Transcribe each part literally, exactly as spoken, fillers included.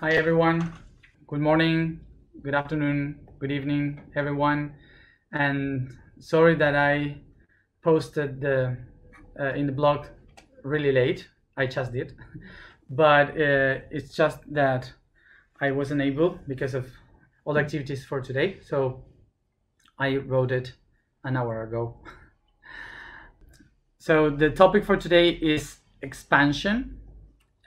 Hi everyone, good morning, good afternoon, good evening everyone, and sorry that I posted the uh, in the blog really late. I just did, but uh, it's just that I wasn't able because of all the activities for today, so I wrote it an hour ago. So the topic for today is expansion,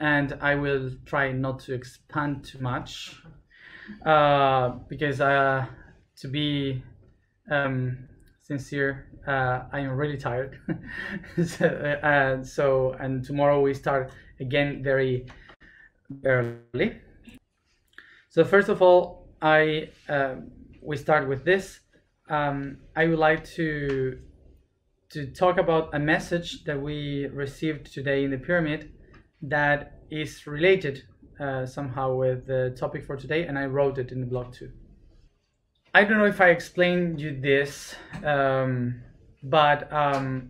and I will try not to expand too much uh, because uh, to be um, sincere, uh, I am really tired. so, uh, so and tomorrow we start again very early. So first of all, I uh, we start with this. Um, I would like to to talk about a message that we received today in the pyramid that is related uh, somehow with the topic for today, and I wrote it in the blog too. I don't know if I explained you this, um, but um,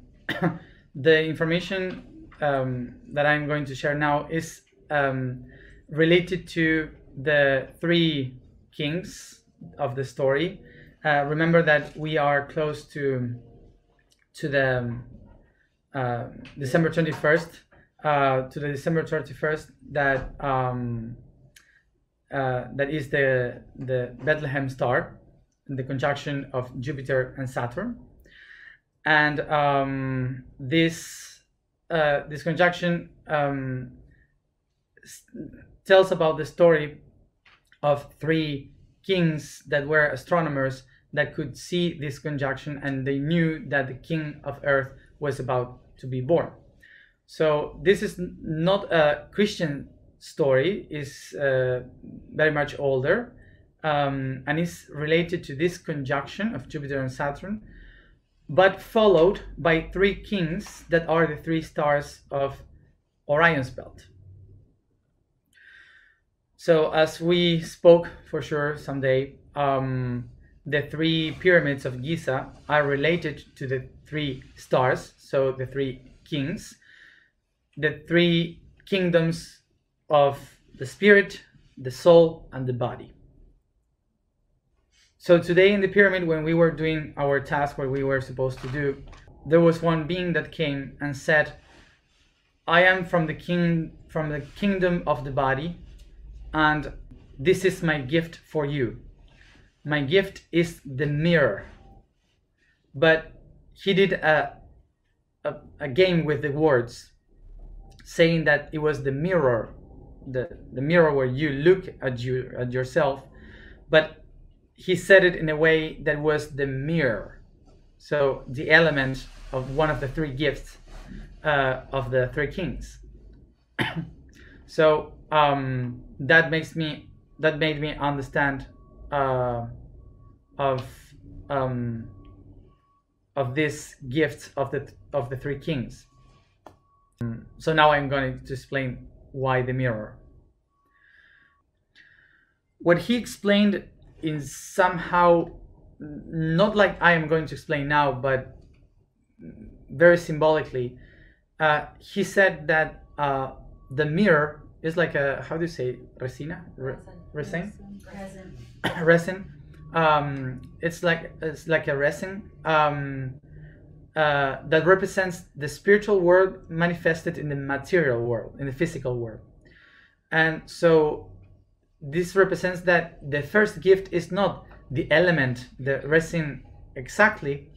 the information um, that I'm going to share now is um, related to the three kings of the story. Uh, remember that we are close to to the uh, December twenty-first, uh, to the December thirty-first, that um, uh, that is the the Bethlehem star, the conjunction of Jupiter and Saturn, and um, this uh, this conjunction um, tells about the story of three kings that were astronomers that could see this conjunction, and they knew that the king of earth was about to be born. So this is not a Christian story, it's uh, very much older, um, and is related to this conjunction of Jupiter and Saturn, but followed by three kings that are the three stars of Orion's belt. So as we spoke for sure someday, um, the three pyramids of Giza are related to the three stars, so the three kings, the three kingdoms of the spirit, the soul, and the body. So today in the pyramid, when we were doing our task, what we were supposed to do, there was one being that came and said, I am from the king from the kingdom of the body, and this is my gift for you. My gift is the mirror. But he did a, a, a game with the words, saying that it was the mirror, the, the mirror where you look at, you, at yourself, but he said it in a way that was the mirror. So the element of one of the three gifts uh, of the three kings. So um, that makes me, that made me understand Uh, of um, of this gift of the of the three kings. So now I'm going to explain why the mirror. What he explained is somehow not like I am going to explain now, but very symbolically. Uh, he said that uh, the mirror is like a, how do you say, resina, Re resin. resin. resin um it's like it's like a resin um uh that represents the spiritual world manifested in the material world, in the physical world. And so this represents that the first gift is not the element, the resin exactly,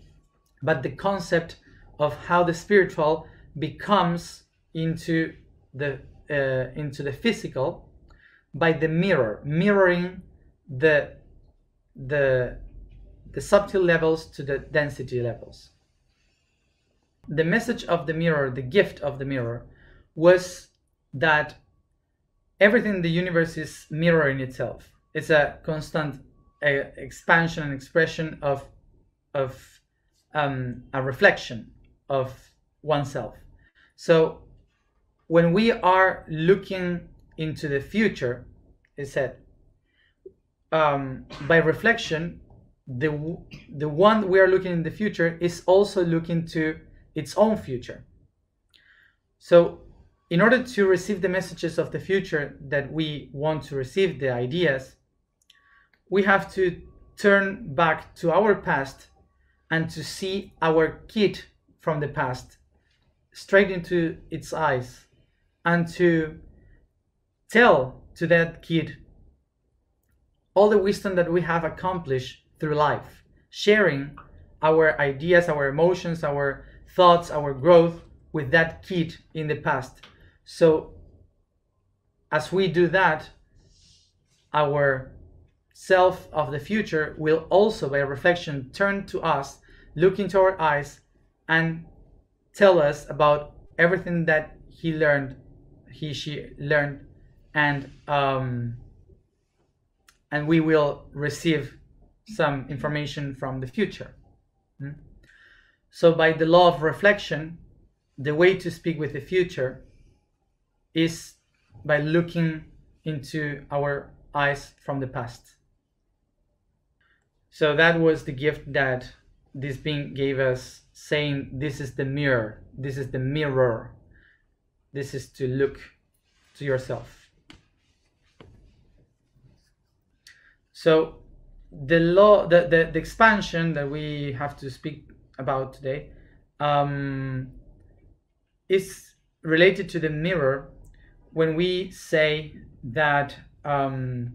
but the concept of how the spiritual becomes into the uh, into the physical by the mirror, mirroring the the the subtle levels to the density levels. The message of the mirror, the gift of the mirror, was that everything in the universe is mirroring itself. It's a constant uh, expansion and expression of of um, a reflection of oneself. So when we are looking into the future, it said, Um, by reflection, the the one we are looking in the future is also looking to its own future. So in order to receive the messages of the future that we want to receive, the ideas, we have to turn back to our past and to see our kid from the past straight into its eyes and to tell to that kid all the wisdom that we have accomplished through life, sharing our ideas, our emotions, our thoughts, our growth with that kid in the past. So as we do that, our self of the future will also, by reflection, turn to us, look into our eyes, and tell us about everything that he learned, he, she learned, and um, and we will receive some information from the future. So by the law of reflection, the way to speak with the future is by looking into our eyes from the past. So that was the gift that this being gave us, saying this is the mirror, this is the mirror, this is to look to yourself. So the law, the, the, the expansion that we have to speak about today um, is related to the mirror when we say that um,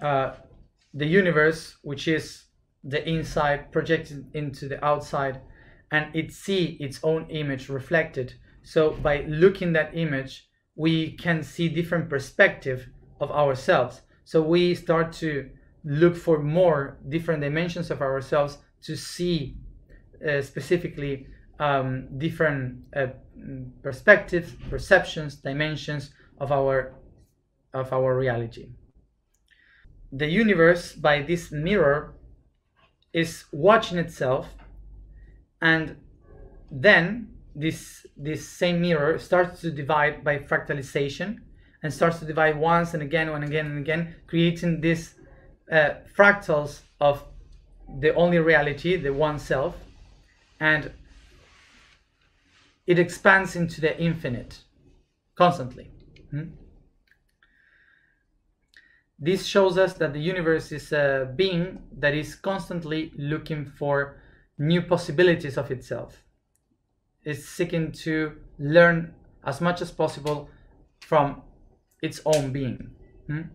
uh, the universe, which is the inside projected into the outside, and it see its own image reflected. So by looking that image, we can see different perspective of ourselves. So we start to look for more different dimensions of ourselves to see uh, specifically um, different uh, perspectives, perceptions, dimensions of our of our reality. The universe, by this mirror, is watching itself, and then this this same mirror starts to divide by fractalization and starts to divide once and again and again and again, creating this Uh, fractals of the only reality, the oneself, and it expands into the infinite constantly. Hmm? This shows us that the universe is a being that is constantly looking for new possibilities of itself. It's seeking to learn as much as possible from its own being. Hmm?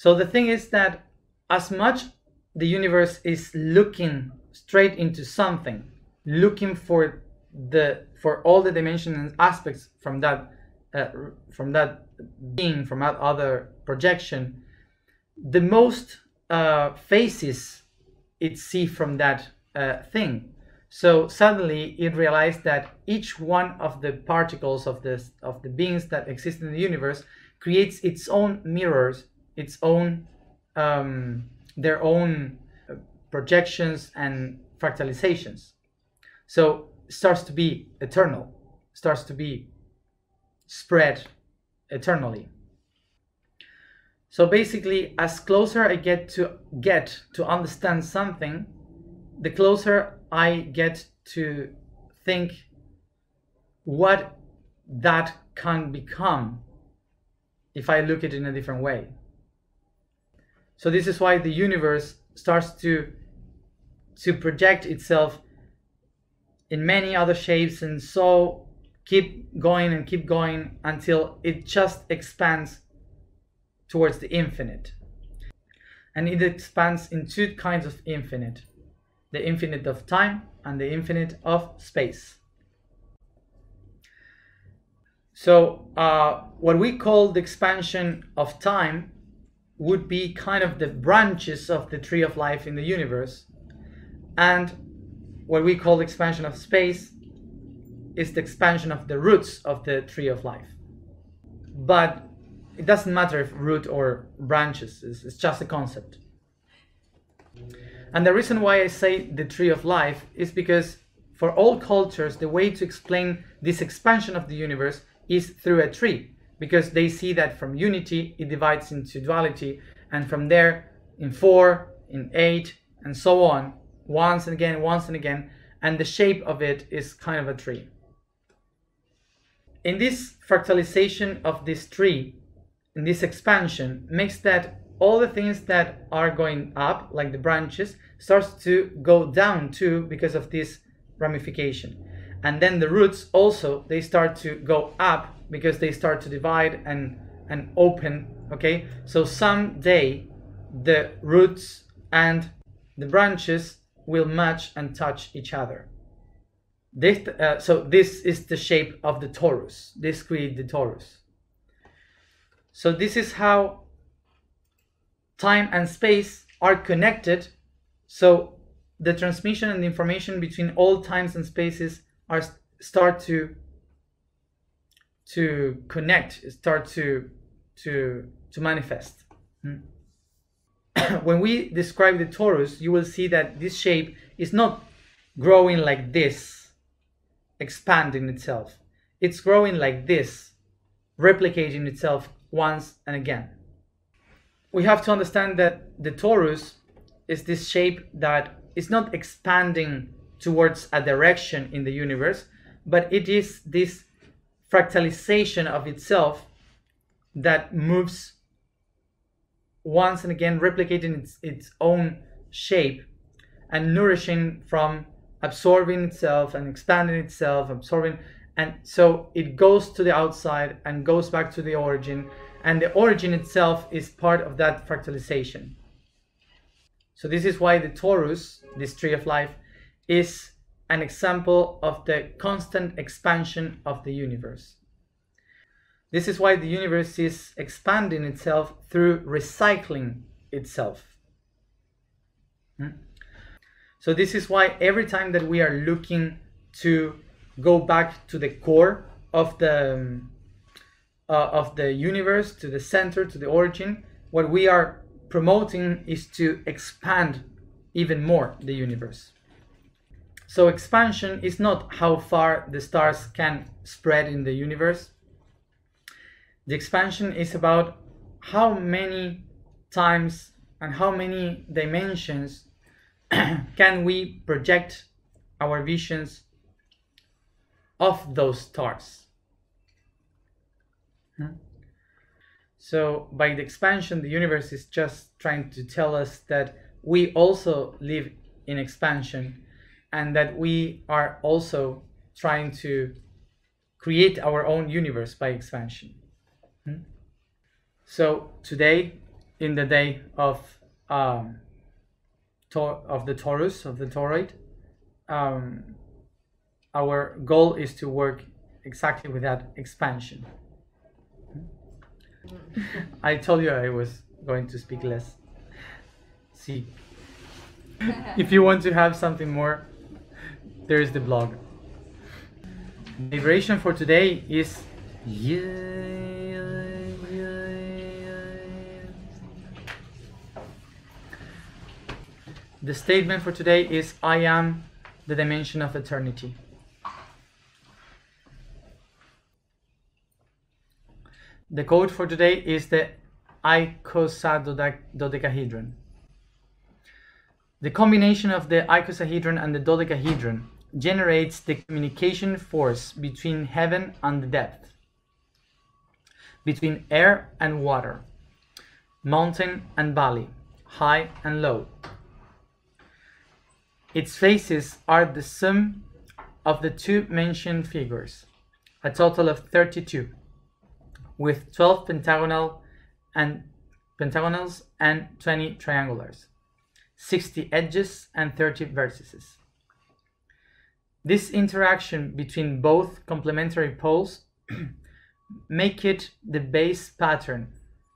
So the thing is that as much the universe is looking straight into something, looking for the for all the dimensions and aspects from that uh, from that being, from that other projection, the most uh, faces it see from that uh, thing. So suddenly it realized that each one of the particles of this of the beings that exist in the universe creates its own mirrors, its own, um, their own projections and fractalizations. So it starts to be eternal, starts to be spread eternally. So basically, as closer I get to get to understand something, the closer I get to think what that can become if I look at it in a different way. So this is why the universe starts to, to project itself in many other shapes, and so keep going and keep going until it just expands towards the infinite. And it expands in two kinds of infinite: the infinite of time and the infinite of space. So uh, what we call the expansion of time would be kind of the branches of the tree of life in the universe, and what we call the expansion of space is the expansion of the roots of the tree of life. But it doesn't matter if root or branches, it's, it's just a concept. And the reason why I say the tree of life is because for all cultures, the way to explain this expansion of the universe is through a tree, because they see that from unity, it divides into duality, and from there, in four, in eight, and so on, once and again, once and again, and the shape of it is kind of a tree. In this fractalization of this tree, in this expansion, makes that all the things that are going up, like the branches, starts to go down too because of this ramification. And then the roots also, they start to go up because they start to divide and, and open, okay? So someday the roots and the branches will match and touch each other. This, uh, so this is the shape of the torus. This creates the torus. So this is how time and space are connected. So the transmission and the information between all times and spaces are start to to connect, start to to to manifest. When we describe the torus, you will see that this shape is not growing like this, expanding itself. It's growing like this, replicating itself once and again. We have to understand that the torus is this shape that is not expanding towards a direction in the universe, but it is this fractalization of itself that moves once and again, replicating its, its own shape and nourishing from absorbing itself and expanding itself, absorbing, and so it goes to the outside and goes back to the origin, and the origin itself is part of that fractalization. So this is why the torus, this tree of life, is an example of the constant expansion of the universe. This is why the universe is expanding itself through recycling itself. So this is why every time that we are looking to go back to the core of the, uh, of the universe, to the center, to the origin, what we are promoting is to expand even more the universe. So expansion is not how far the stars can spread in the universe. The expansion is about how many times and how many dimensions can we project our visions of those stars. Hmm? So by the expansion, the universe is just trying to tell us that we also live in expansion, and that we are also trying to create our own universe by expansion. Hmm? So today, in the day of um, tor of the torus, of the toroid, um, our goal is to work exactly with that expansion. Hmm? I told you I was going to speak less. See, if you want to have something more, there is the blog. The vibration for today is yeah, yeah, yeah. The statement for today is I am the dimension of eternity. The code for today is the icosahedron. The combination of the icosahedron and the dodecahedron generates the communication force between heaven and the depth, between air and water, mountain and valley, high and low. Its faces are the sum of the two mentioned figures, a total of thirty-two, with twelve pentagonal and pentagonals and twenty triangulars, sixty edges and thirty vertices. This interaction between both complementary poles make it the base pattern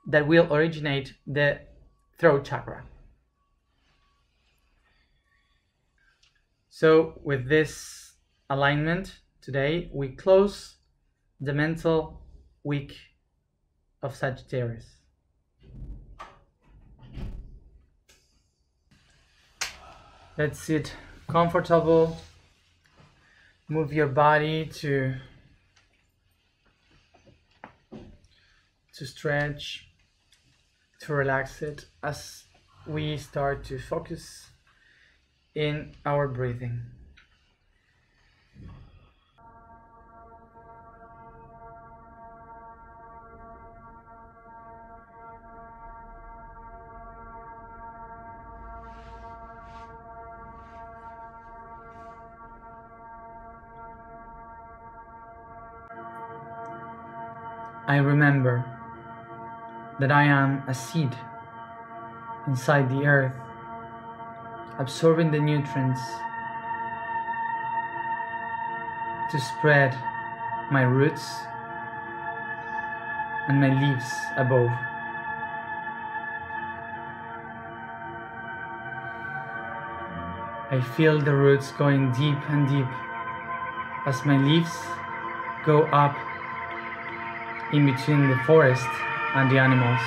that will originate the throat chakra. So with this alignment today, we close the mental week of Sagittarius. Let's sit comfortable, move your body to to stretch, to relax it as we start to focus in our breathing. I remember that I am a seed inside the earth, absorbing the nutrients to spread my roots and my leaves above. I feel the roots going deep and deep as my leaves go up in between the forest and the animals.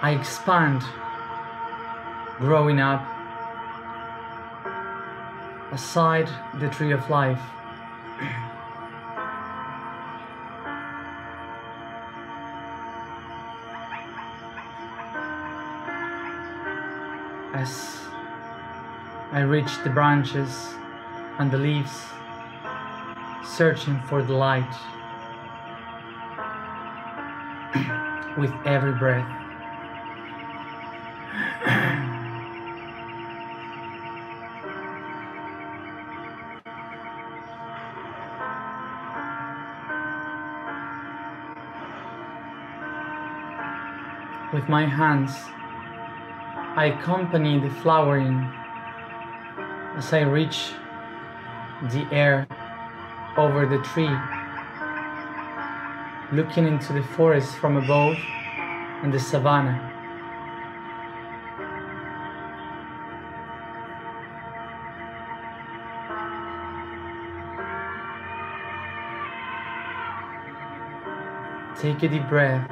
I expand, growing up aside the tree of life. As I reach the branches and the leaves, searching for the light with every breath. With my hands, I accompany the flowering as I reach the air over the tree, looking into the forest from above and the savanna. Take a deep breath,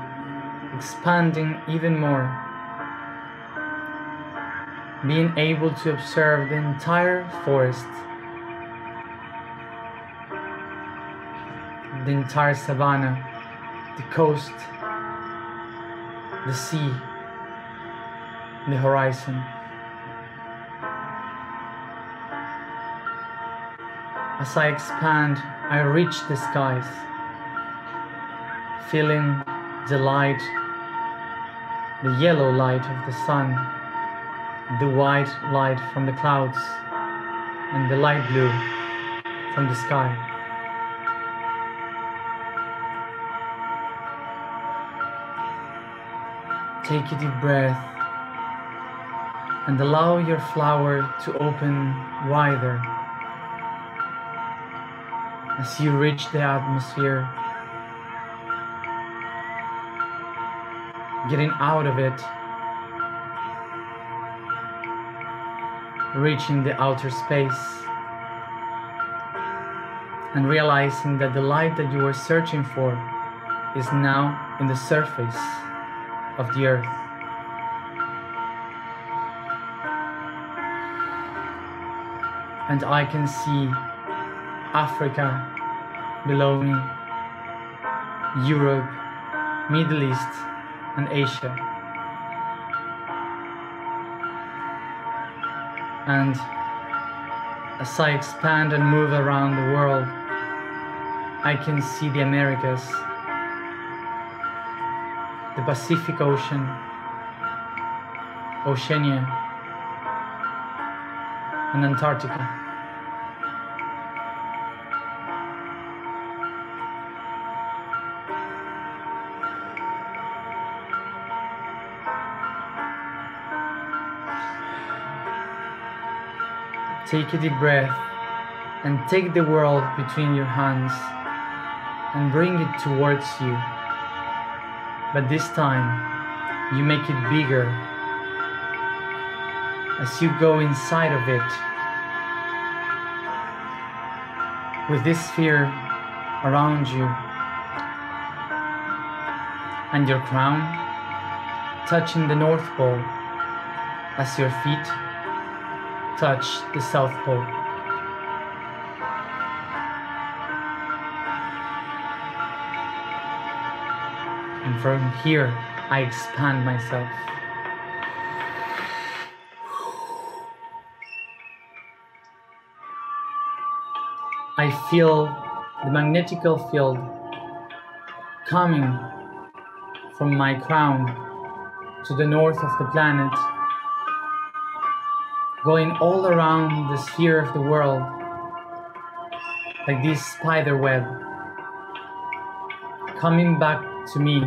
expanding even more, being able to observe the entire forest, the entire savanna, the coast, the sea, the horizon. As I expand, I reach the skies, feeling the light, the yellow light of the sun, the white light from the clouds, and the light blue from the sky. Take a deep breath and allow your flower to open wider as you reach the atmosphere, getting out of it, reaching the outer space and realizing that the light that you were searching for is now in the surface of the earth. And I can see Africa below me, Europe, Middle East, and Asia. And as I expand and move around the world, I can see the Americas, the Pacific Ocean, Oceania, and Antarctica. Take a deep breath and take the world between your hands and bring it towards you. But this time, you make it bigger as you go inside of it with this sphere around you, and your crown touching the North Pole as your feet touch the South Pole. And from here, I expand myself. I feel the magnetical field coming from my crown to the north of the planet, going all around the sphere of the world, like this spider web, coming back to me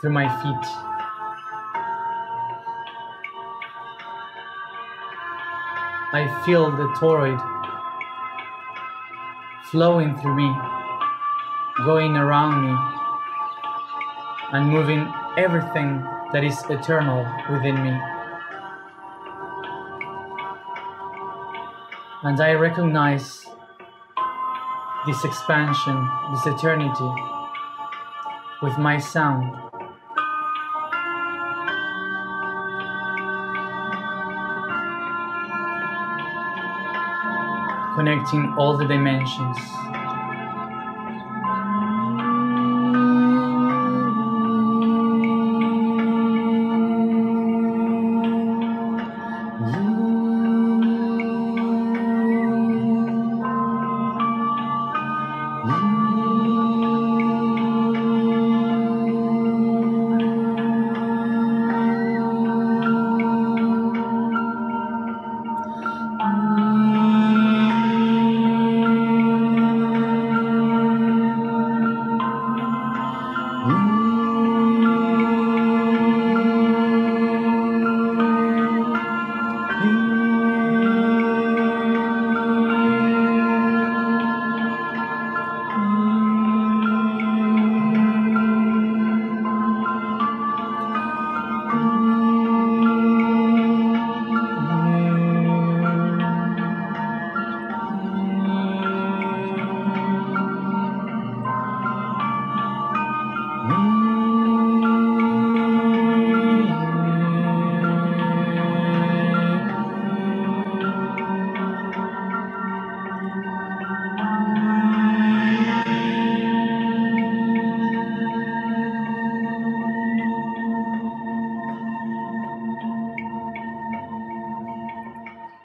through my feet. I feel the toroid flowing through me, going around me, and moving everything that is eternal within me. And I recognize this expansion, this eternity, with my sound. Connecting all the dimensions.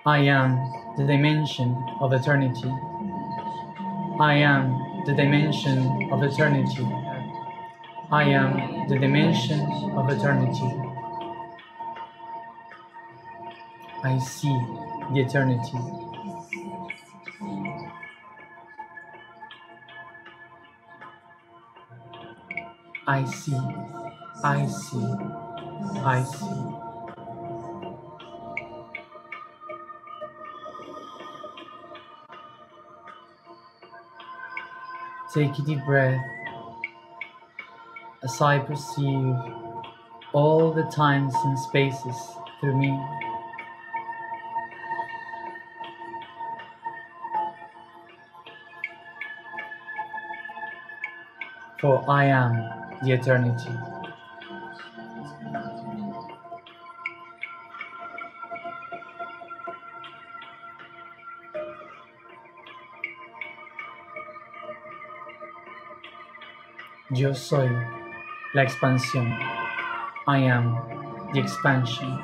I am the dimension of eternity. I am the dimension of eternity. I am the dimension of eternity. I see the eternity. I see, I see, I see. Take a deep breath as I perceive all the times and spaces through me. For I am the eternity. Yo soy la expansión. I am the expansion.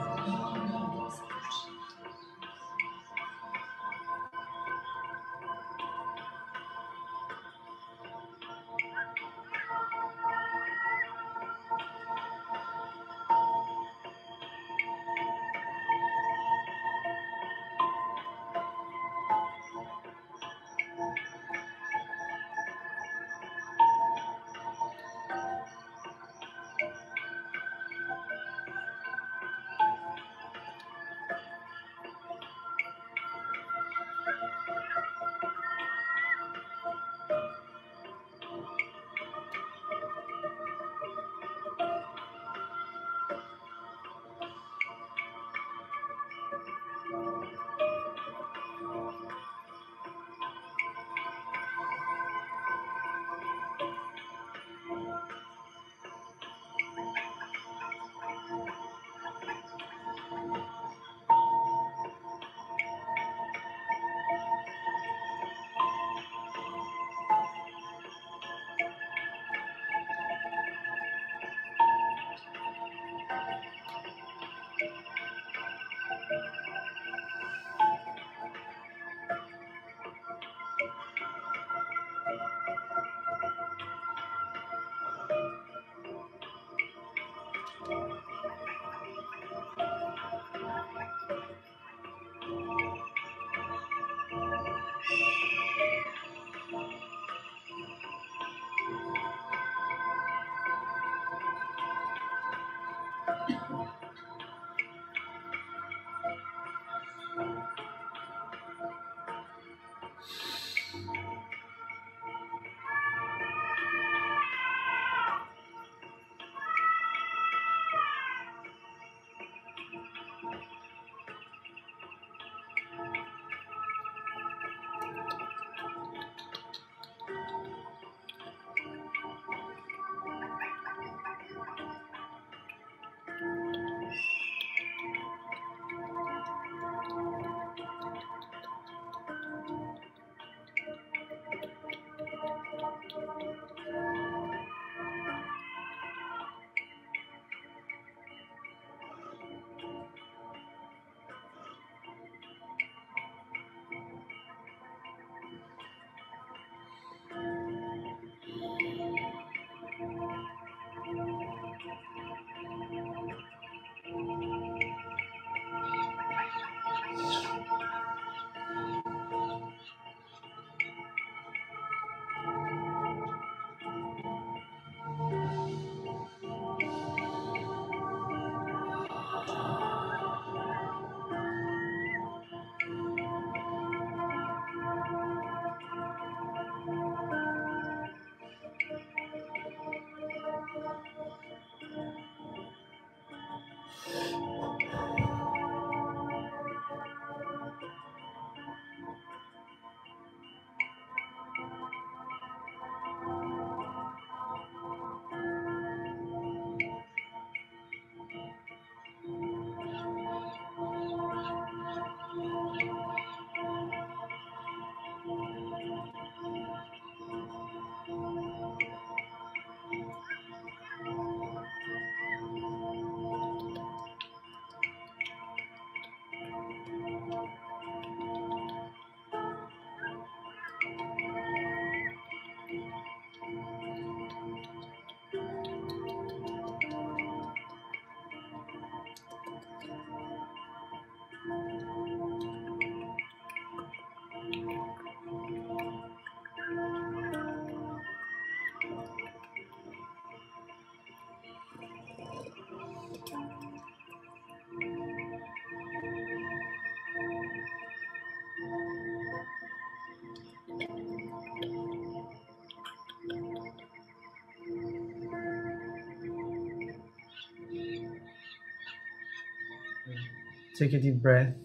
Take a deep breath.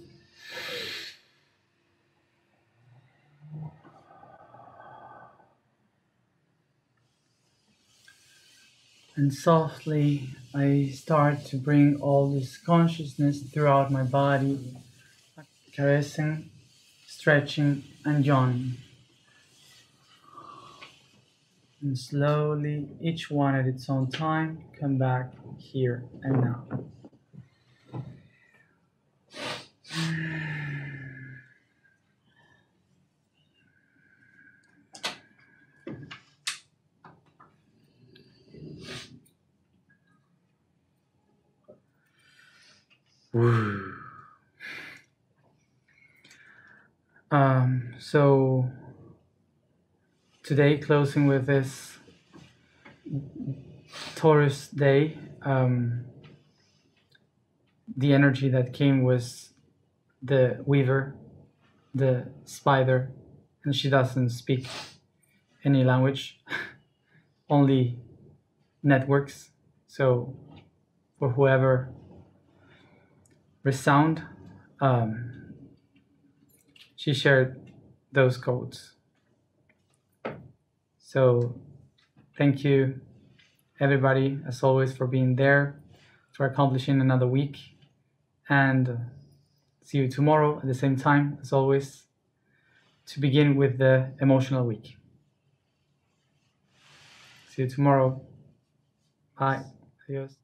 And softly, I start to bring all this consciousness throughout my body, caressing, stretching, and yawning. And slowly, each one at its own time, come back here and now. Um, so today, closing with this Taurus day, um, the energy that came was the weaver, the spider, and she doesn't speak any language, only networks. So for whoever resound, um, she shared those codes. So thank you everybody, as always, for being there, for accomplishing another week, and see you tomorrow at the same time, as always, to begin with the emotional week. See you tomorrow. Bye. Adios.